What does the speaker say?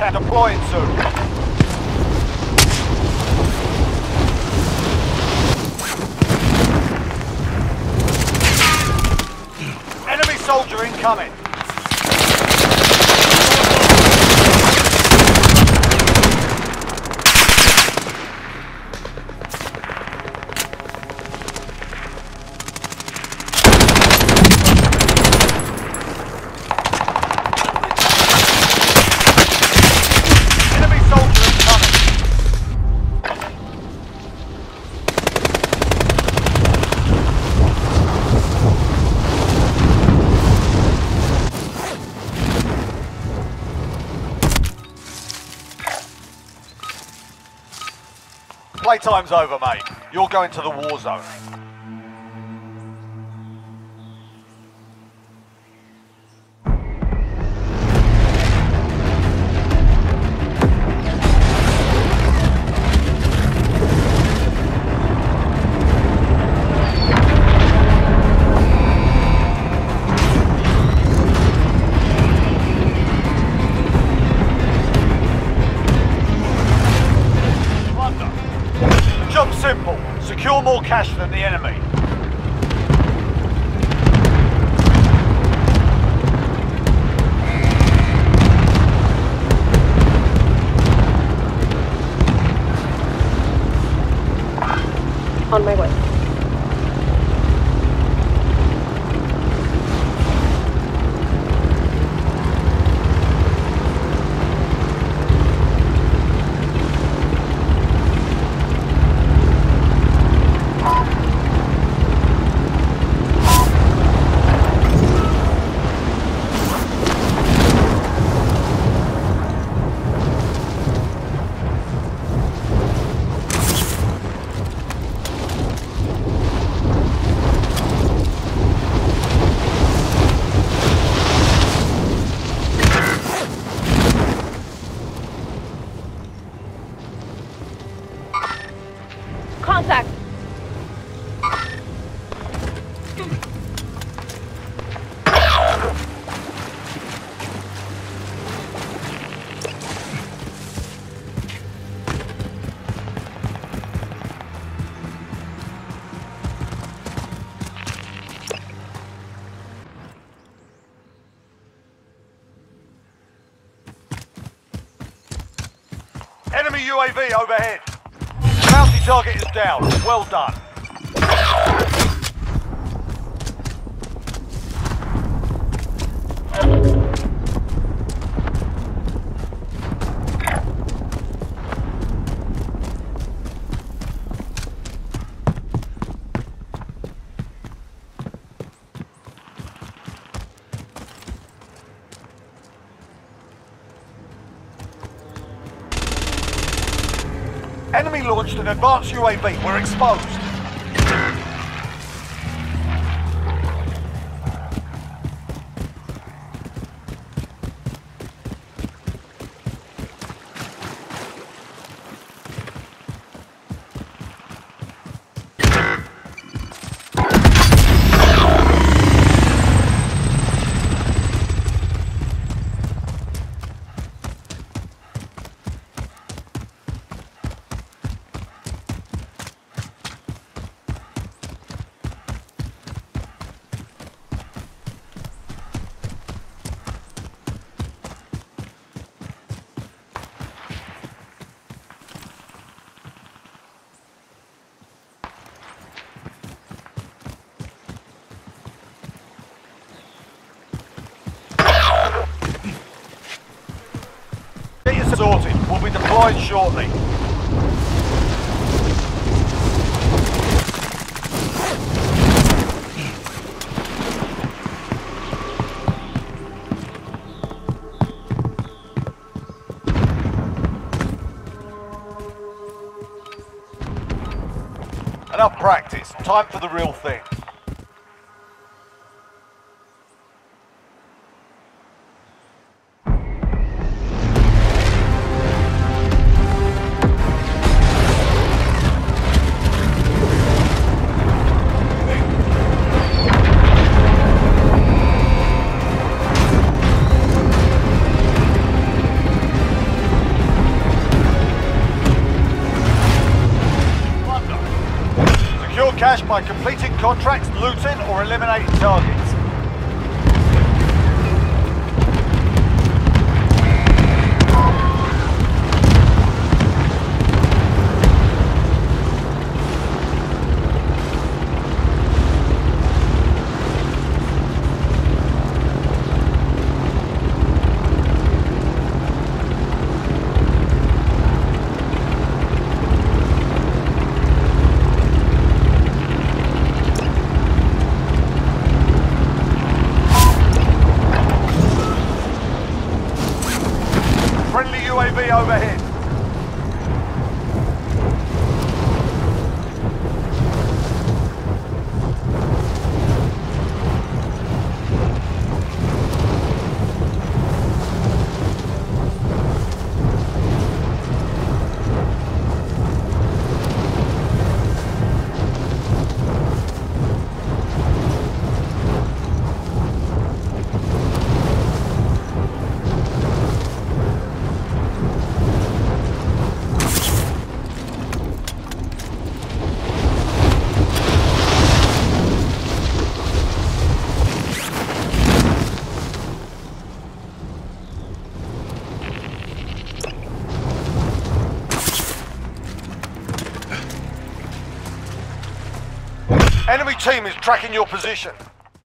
Wildcat deployed soon. Soldier incoming. Playtime's over, mate. You're going to the war zone. Simple. Secure more cash than the enemy. On my way. Contact. Enemy UAV overhead. Bounty target is down. Well done. Enemy launched an advanced UAV. We're exposed. Sorted. We'll be deployed shortly. Enough practice. Time for the real thing. cash by completing contracts, looting, or eliminating targets. Overhead. Enemy team is tracking your position.